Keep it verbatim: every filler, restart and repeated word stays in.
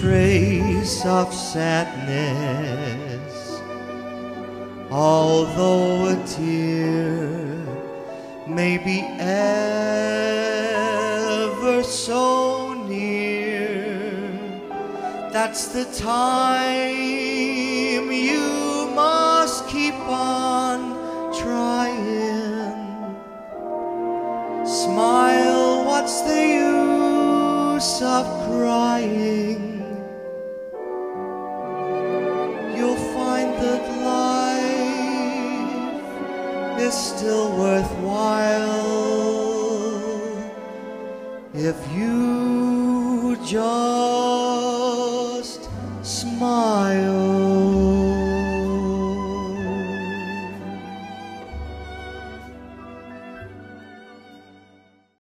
trace of sadness, although a tear may be ever so near. That's the time you must keep on trying. Smile, what's the use of crying? Is still worthwhile if you just smile.